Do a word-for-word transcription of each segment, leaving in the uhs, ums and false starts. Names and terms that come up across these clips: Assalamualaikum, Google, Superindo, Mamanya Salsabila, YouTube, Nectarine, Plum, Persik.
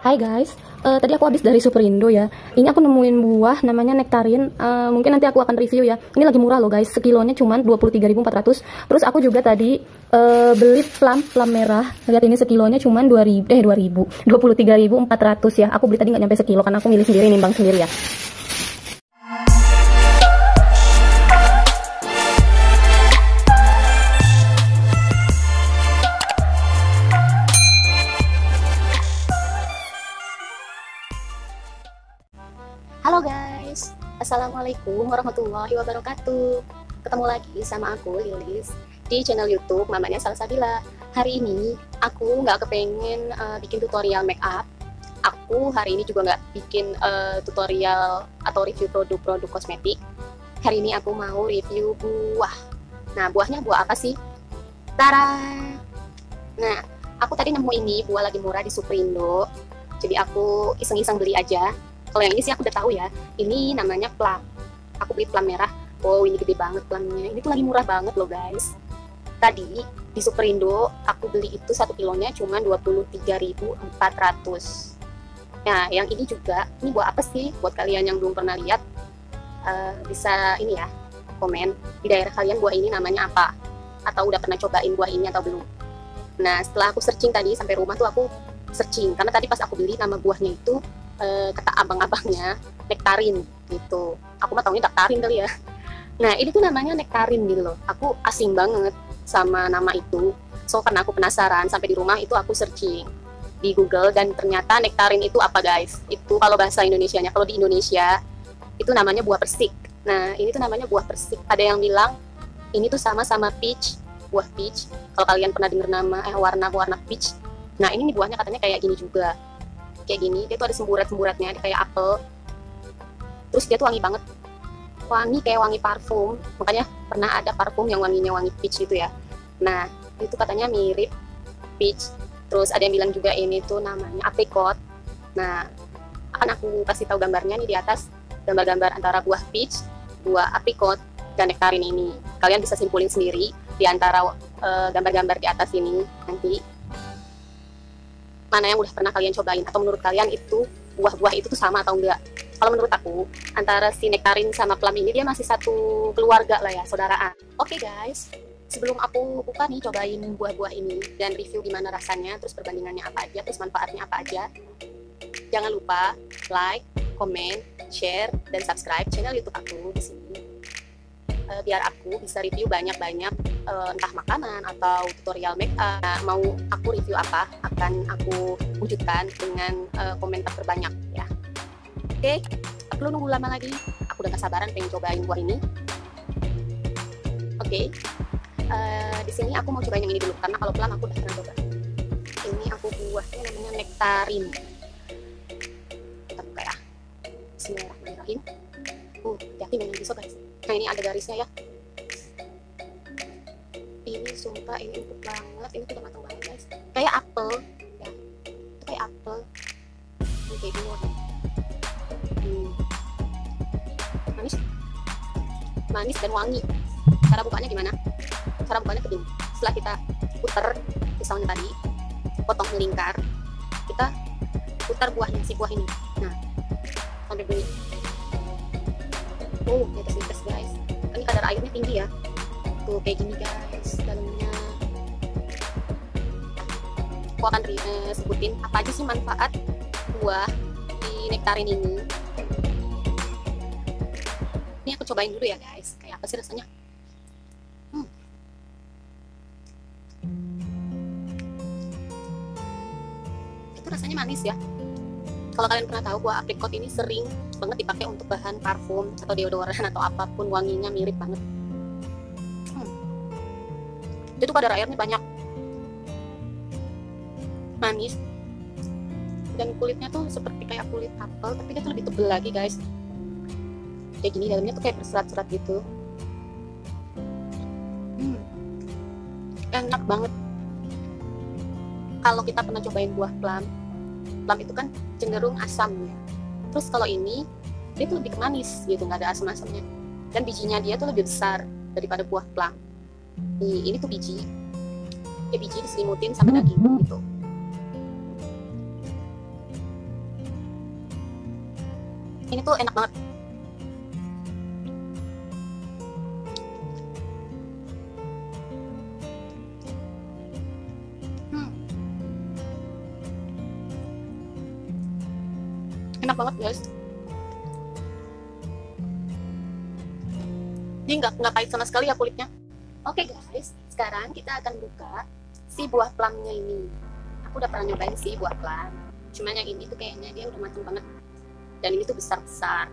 Hai guys, uh, tadi aku habis dari Superindo ya. Ini aku nemuin buah namanya nektarin. uh, Mungkin nanti aku akan review ya. Ini lagi murah loh guys, sekilonya cuma dua puluh tiga ribu empat ratus. Terus aku juga tadi uh, beli plum, plum merah. Lihat ini sekilonya cuma dua ribu, eh dua ribu, dua puluh tiga ribu empat ratus ya. Aku beli tadi nggak nyampe sekilo karena aku milih sendiri, nimbang sendiri ya. Halo guys, assalamualaikum warahmatullahi wabarakatuh. Ketemu lagi sama aku Lilis di channel YouTube Mamanya Salsabila. Hari ini aku nggak kepengen uh, bikin tutorial make up. Aku hari ini juga nggak bikin uh, tutorial atau review produk-produk kosmetik. Hari ini aku mau review buah. Nah, buahnya buah apa sih? Tara. Nah, aku tadi nemu ini buah lagi murah di Superindo. Jadi aku iseng-iseng beli aja. Kalau yang ini sih aku udah tahu ya, ini namanya plum. Aku beli plum merah. Wow, ini gede banget plumnya. Ini tuh lagi murah banget loh guys. Tadi di Superindo aku beli itu satu kilonya cuma dua puluh tiga ribu empat ratus. Nah, yang ini juga, ini buat apa sih? Buat kalian yang belum pernah lihat, uh, bisa ini ya, komen di daerah kalian buah ini namanya apa? Atau udah pernah cobain buah ini atau belum? Nah, setelah aku searching tadi sampai rumah tuh aku searching, karena tadi pas aku beli nama buahnya itu kata abang-abangnya nektarin gitu. Aku mah taunya nektarin kali ya. Nah, ini tuh namanya nektarin gitu loh. Aku asing banget sama nama itu. So, karena aku penasaran, sampai di rumah itu aku searching di Google, dan ternyata nektarin itu apa guys? Itu kalau bahasa Indonesianya, kalau di Indonesia itu namanya buah persik. Nah, ini tuh namanya buah persik. Ada yang bilang ini tuh sama-sama peach, buah peach. Kalau kalian pernah dengar nama eh warna-warna peach. Nah, ini nih buahnya katanya kayak gini juga. Kayak gini, dia tuh ada semburat-semburatnya, dia kayak apel. Terus dia tuh wangi banget, wangi kayak wangi parfum. Makanya pernah ada parfum yang wanginya wangi peach gitu ya. Nah, itu katanya mirip peach. Terus ada yang bilang juga ini tuh namanya apricot. Nah, akan aku kasih tahu gambarnya nih di atas, gambar-gambar antara buah peach, buah apricot, dan nektarin ini. Kalian bisa simpulin sendiri di antara gambar-gambar uh, di atas ini nanti. Mana yang udah pernah kalian cobain, atau menurut kalian itu buah-buah itu tuh sama atau enggak. Kalau menurut aku, antara si nektarin sama plum ini dia masih satu keluarga lah ya, saudaraan. Oke okay guys, sebelum aku buka nih cobain buah-buah ini dan review gimana rasanya, terus perbandingannya apa aja, terus manfaatnya apa aja, jangan lupa like, comment, share, dan subscribe channel YouTube aku di sini, biar aku bisa review banyak-banyak entah makanan atau tutorial make up. Mau aku review apa akan aku wujudkan dengan uh, komentar terbanyak ya. Oke, tak perlu nunggu lama lagi. Aku udah gak sabaran pengen cobain buah ini. Oke, uh, di sini aku mau cobain yang ini dulu karena kalau plum aku udah pernah coba. Ini aku buahnya namanya nektarin. Kita buka ya. Bismillahirrahmanirrahim. Uh, hati-hati main pisau guys. Nah, ini ada garisnya ya. Ini sumpah, ini empuk banget. Ini udah matang banget guys. Kayak apel ya. Itu kayak apel. Ini kayak gini warnanya. Hmm. Manis. Manis dan wangi. Cara bukanya gimana? Cara bukanya begini. Setelah kita putar pisaunya tadi, potong melingkar, kita putar buahnya, si buah ini. Nah, sampai begini. Oh, netes-netes guys. Ini kadar airnya tinggi ya. Tuh kayak gini guys dalamnya. Aku akan eh, sebutin apa aja sih manfaat buah di nektarin ini. Ini aku cobain dulu ya guys. Kayak apa sih rasanya? Hmm. Itu rasanya manis ya. Kalau kalian pernah tahu, buah apricot ini sering banget dipakai untuk bahan parfum atau deodoran atau apapun, wanginya mirip banget. Hmm. Dia tuh kadar airnya banyak, manis, dan kulitnya tuh seperti kayak kulit apel, tapi dia tuh lebih tebal lagi guys. Kayak gini dalamnya tuh kayak berserat-serat gitu. Hmm. Enak banget. Kalau kita pernah cobain buah plum, plum itu kan cenderung asam ya. Terus kalau ini dia tuh lebih manis gitu, nggak ada asam-asamnya, dan bijinya dia tuh lebih besar daripada buah plum. Nih, ini tuh biji ya, biji diselimutin sama daging gitu. ini tuh enak banget. Hmm. Enak banget guys. Ini nggak nggak pahit sama sekali ya kulitnya. Oke guys, sekarang kita akan buka si buah plumnya ini. Aku udah pernah nyobain sih buah plum, cuman yang ini tuh kayaknya dia udah matang banget. Dan ini tuh besar-besar.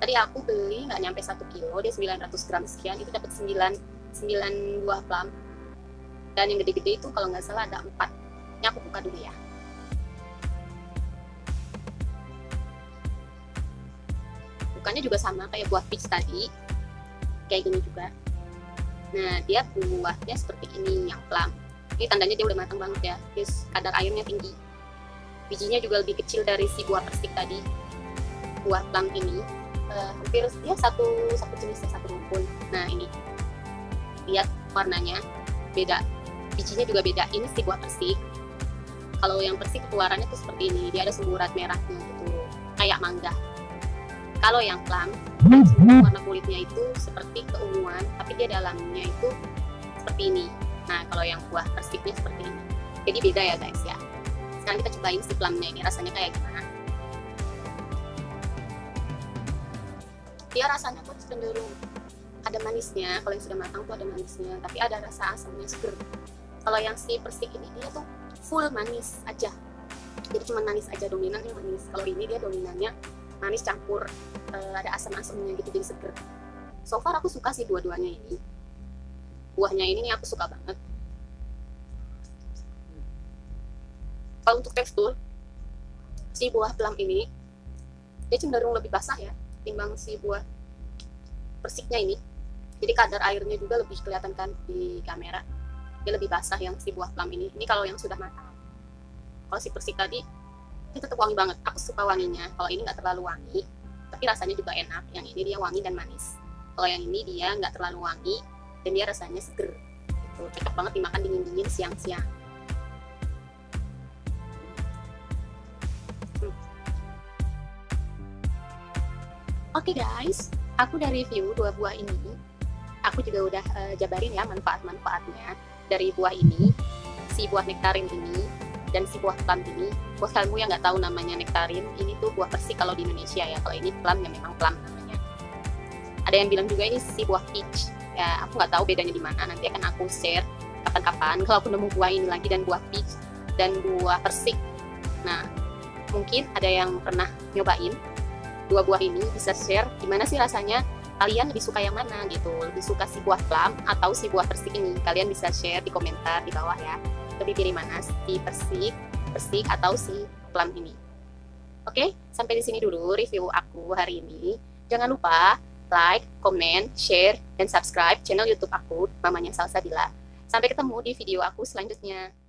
Tadi aku beli nggak nyampe satu kilo, dia sembilan ratus gram sekian, itu dapat sembilan buah plum. Dan yang gede-gede itu kalau nggak salah ada empat. Ini aku buka dulu ya. Bukannya juga sama kayak buah peach tadi, kayak gini juga. Nah, dia buahnya seperti ini, yang plum. Ini tandanya dia udah matang banget ya, terus kadar airnya tinggi. Bijinya juga lebih kecil dari si buah plastik tadi. Buah plum ini uh, hampir ya satu satu jenisnya, satu rumpun. Nah ini lihat warnanya beda, bijinya juga beda. Ini si buah persik. Kalau yang persik keluarannya tuh seperti ini, dia ada semburat merahnya gitu, kayak mangga. Kalau yang plum warna kulitnya itu seperti keunguan, tapi dia dalamnya itu seperti ini. Nah kalau yang buah persiknya seperti ini, jadi beda ya guys ya. Sekarang kita cobain si plumnya ini, rasanya kayak gimana. Dia rasanya tuh cenderung ada manisnya, kalau yang sudah matang tuh ada manisnya, tapi ada rasa asamnya seger. Kalau yang si persik ini dia tuh full manis aja, jadi cuma manis aja, dominan yang manis. Kalau ini dia dominannya manis campur uh, ada asam-asamnya gitu, jadi seger. So far aku suka sih dua-duanya ini. Buahnya ini nih aku suka banget. Kalau untuk tekstur, si buah plum ini dia cenderung lebih basah ya timbang si buah persiknya ini, jadi kadar airnya juga lebih kelihatan kan di kamera, dia lebih basah yang si buah plum ini. Ini kalau yang sudah matang. Kalau si persik tadi ini tetap wangi banget, aku suka wanginya. Kalau ini nggak terlalu wangi, tapi rasanya juga enak. Yang ini dia wangi dan manis. Kalau yang ini dia nggak terlalu wangi dan dia rasanya seger gitu. Cocok banget dimakan dingin-dingin siang-siang. Oke okay guys, aku udah review dua buah ini. Aku juga udah uh, jabarin ya manfaat-manfaatnya dari buah ini, si buah nektarin ini, dan si buah plum ini. Buat kamu yang nggak tahu namanya nektarin, ini tuh buah persik kalau di Indonesia ya. Kalau ini plum ya memang plum namanya. Ada yang bilang juga ini si buah peach. Ya, aku nggak tahu bedanya di mana. Nanti akan aku share kapan-kapan kalau aku nemu buah ini lagi, dan buah peach dan buah persik. Nah, mungkin ada yang pernah nyobain dua buah ini, bisa share gimana sih rasanya, kalian lebih suka yang mana gitu, lebih suka si buah plum atau si buah persik ini. Kalian bisa share di komentar di bawah ya, lebih pilih mana, si persik persik atau si plum ini. Oke, sampai di sini dulu review aku hari ini. Jangan lupa like, comment, share, dan subscribe channel YouTube aku Mamanya Salsabila. Sampai ketemu di video aku selanjutnya.